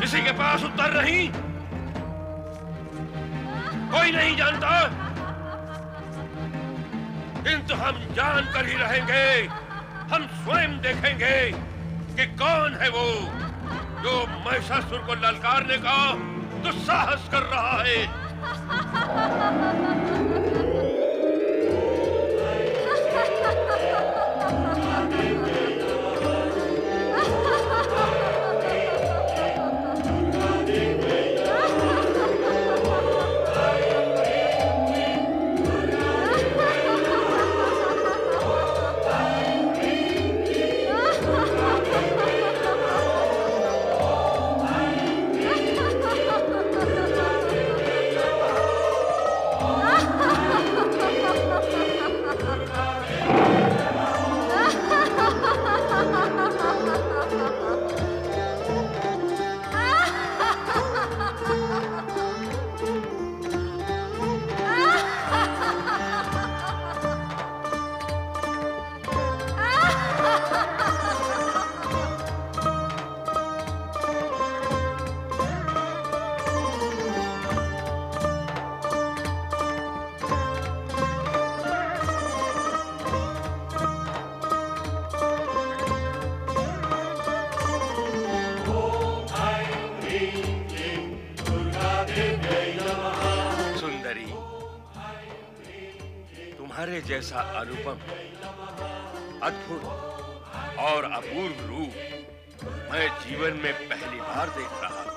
किसी के पास उत्तर नहीं, कोई नहीं जानता, किंतु हम जान कर ही रहेंगे। हम स्वयं देखेंगे कि कौन है वो जो महिषासुर को ललकारने का दुस्साहस कर रहा है। जैसा अनुपम, अद्भुत और अपूर्व रूप मैं जीवन में पहली बार देख रहा हूं।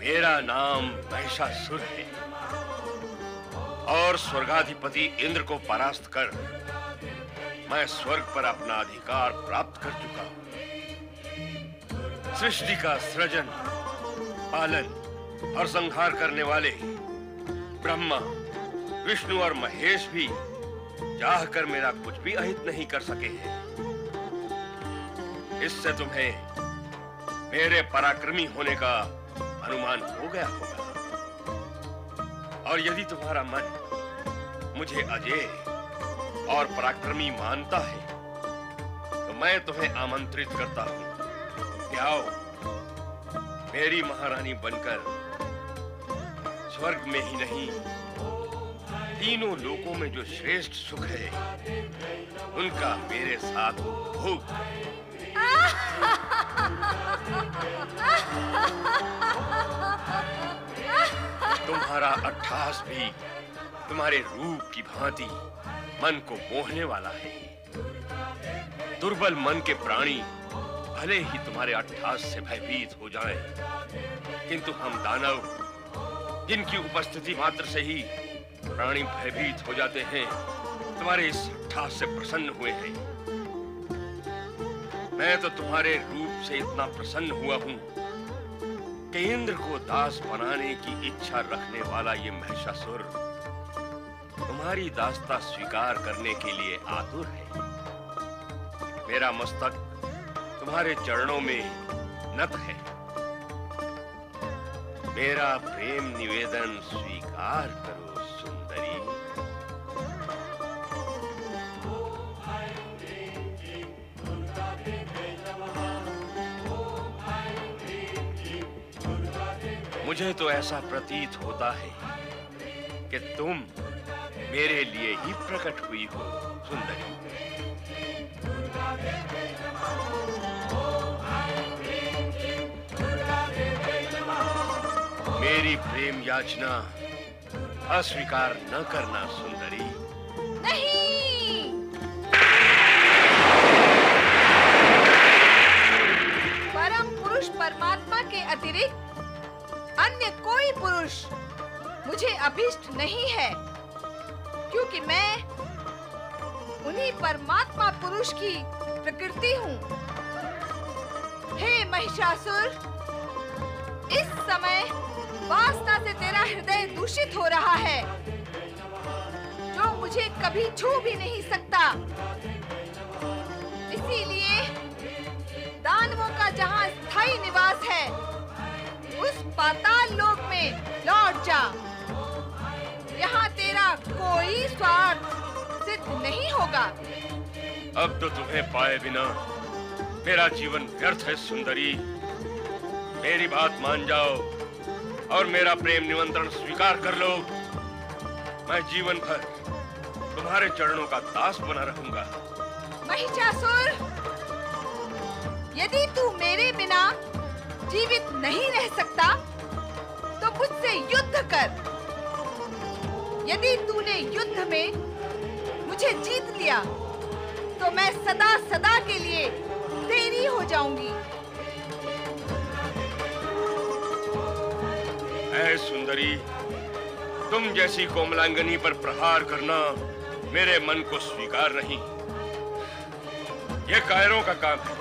मेरा नाम महिषासुर है और स्वर्गाधिपति इंद्र को परास्त कर मैं स्वर्ग पर अपना अधिकार प्राप्त कर चुका हूं। सृष्टि का सृजन, पालन और संहार करने वाले ब्रह्मा, विष्णु और महेश भी चाह कर मेरा कुछ भी अहित नहीं कर सके हैं। इससे तुम्हें मेरे पराक्रमी होने का अनुमान हो गया होगा। और यदि तुम्हारा मन मुझे अजय और पराक्रमी मानता है तो मैं तुम्हें आमंत्रित करता हूं कि आओ मेरी महारानी बनकर स्वर्ग में ही नहीं तीनों लोकों में जो श्रेष्ठ सुख है उनका मेरे साथ भोग। तुम्हारा अट्ठास भी तुम्हारे रूप की भांति मन को मोहने वाला है। दुर्बल मन के प्राणी भले ही तुम्हारे अट्ठास से भयभीत हो जाएं, किंतु हम दानव जिनकी उपस्थिति मात्र से ही प्राणी भयभीत हो जाते हैं, तुम्हारे इस ठास से प्रसन्न हुए हैं। मैं तो तुम्हारे रूप से इतना प्रसन्न हुआ हूं कि इंद्र को दास बनाने की इच्छा रखने वाला ये महिषासुर तुम्हारी दास्ता स्वीकार करने के लिए आतुर है। मेरा मस्तक तुम्हारे चरणों में नत है। मेरा प्रेम निवेदन स्वीकार करो। मुझे तो ऐसा प्रतीत होता है कि तुम मेरे लिए ही प्रकट हुई हो सुंदरी। मेरी प्रेम याचना अस्वीकार न करना सुंदरी। नहीं। परम पुरुष परमात्मा के अतिरिक्त अन्य कोई पुरुष मुझे अभिष्ट नहीं है, क्योंकि मैं उन्हीं परमात्मा पुरुष की प्रकृति हूँ। हे महिषासुर, इस समय वासना से तेरा हृदय दूषित हो रहा है, जो मुझे कभी छू भी नहीं सकता। इसीलिए दानवों का जहाँ स्थायी निवास है उस पाताल लोक में लौट जा। यहाँ तेरा कोई स्वार्थ सिद्ध नहीं होगा। अब तो तुम्हें पाए बिना मेरा जीवन व्यर्थ है सुंदरी। मेरी बात मान जाओ और मेरा प्रेम निमंत्रण स्वीकार कर लो। मैं जीवन भर तुम्हारे चरणों का दास बना रहूंगा। महिषासुर, यदि तू मेरे बिना जीवित नहीं रह सकता तो मुझसे युद्ध कर। यदि तूने युद्ध में मुझे जीत लिया तो मैं सदा सदा के लिए तेरी हो जाऊंगी। ऐ सुंदरी, तुम जैसी कोमलांगनी पर प्रहार करना मेरे मन को स्वीकार नहीं। यह कायरों का काम है,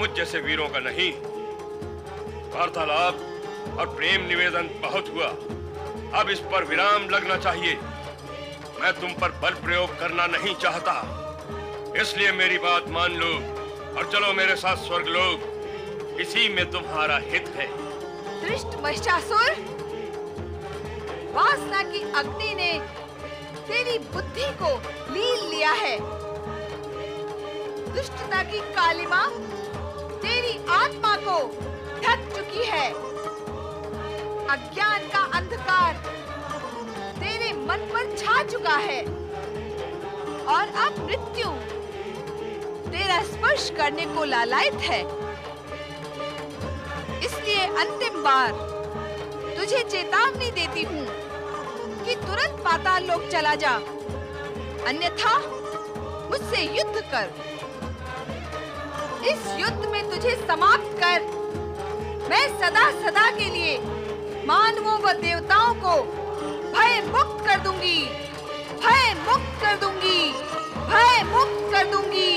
मुझ जैसे वीरों का नहीं। वार्तालाप और प्रेम निवेदन बहुत हुआ, अब इस पर विराम लगना चाहिए। मैं तुम पर बल प्रयोग करना नहीं चाहता, इसलिए मेरी बात मान लो और चलो मेरे साथ स्वर्ग लोग। इसी में तुम्हारा हित है। दुष्ट महिषासुर, वासना की अग्नि ने तेरी बुद्धि को लील लिया है। दुष्टता की कालिमा तेरी आत्मा को ढक चुकी है। अज्ञान का अंधकार तेरे मन पर छा चुका है और अब मृत्यु तेरा स्पर्श करने को लालायित है। इसलिए अंतिम बार तुझे चेतावनी देती हूँ कि तुरंत पाताल लोक चला जा, अन्यथा मुझसे युद्ध कर। इस युद्ध में तुझे समाप्त कर मैं सदा सदा के लिए मानवों व देवताओं को भय मुक्त कर दूंगी, भय मुक्त कर दूंगी, भय मुक्त कर दूंगी,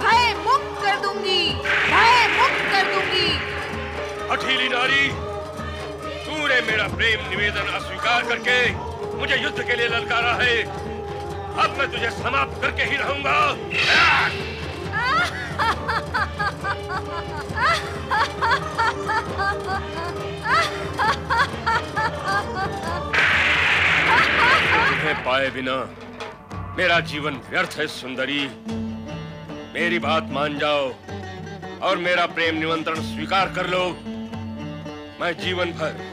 भय मुक्त कर दूंगी, भय मुक्त कर दूंगी। हठीली नारी, तूने मेरा प्रेम निवेदन अस्वीकार करके मुझे युद्ध के लिए ललकारा है। अब मैं तुझे समाप्त करके ही रहूंगा। तुम्हें पाए बिना मेरा जीवन व्यर्थ है सुंदरी। मेरी बात मान जाओ और मेरा प्रेम निमंत्रण स्वीकार कर लो। मैं जीवन भर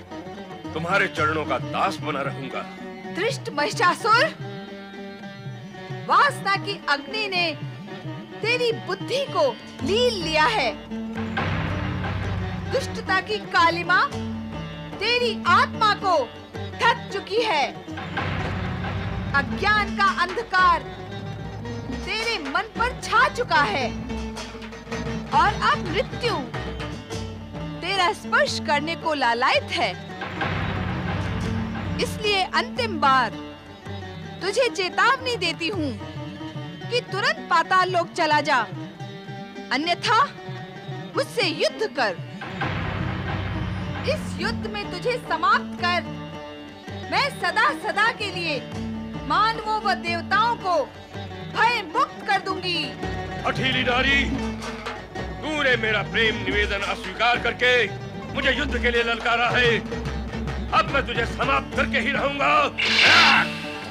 तुम्हारे चरणों का दास बना रहूंगा। दुष्ट महिषासुर, वासना की अग्नि ने तेरी बुद्धि को लील लिया है। दुष्टता की कालिमा तेरी आत्मा को ढक चुकी है। अज्ञान का अंधकार तेरे मन पर छा चुका है और अब मृत्यु तेरा स्पर्श करने को लालायित है। इसलिए अंतिम बार तुझे चेतावनी देती हूँ कि तुरंत पाताल लोक चला जा, अन्यथा मुझसे युद्ध कर। इस युद्ध में तुझे समाप्त कर मैं सदा सदा के लिए मानवों व देवताओं को भय मुक्त कर दूंगी। हठीली नारी, तूने मेरा प्रेम निवेदन अस्वीकार करके मुझे युद्ध के लिए ललकारा है। अब मैं तुझे समाप्त करके ही रहूंगा।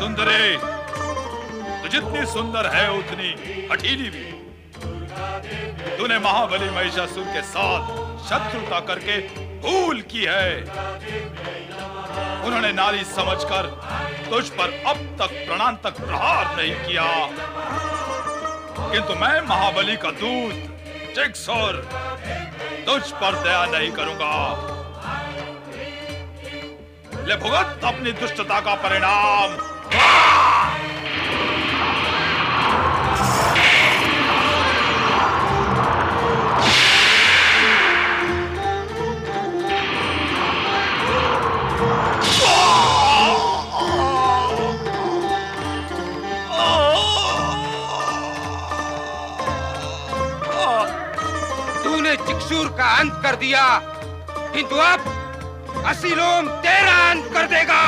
सुंदरे, तू जितनी सुंदर है उतनी हठीली भी। तूने महाबली महिषासुर के साथ शत्रुता करके भूल की है। उन्होंने नारी समझकर तुझ पर अब तक प्राणांत तक प्रहार नहीं किया, किंतु मैं महाबली का दूत टिक्सुर तुझ पर दया नहीं करूंगा। ले भुगत अपनी दुष्टता का परिणाम। तूने टिक्सुर का अंत कर दिया, किंतु अब असीलोम तेरा अंत कर देगा।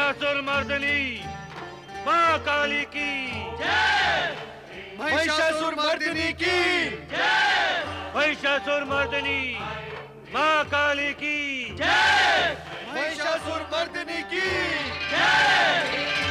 शासुर मर्दनी माँ काली की जय, महिषासुर मर्दनी की जय, महिषासुर मर्दनी माँ काली की जय, महिषासुर मर्दनी की जय।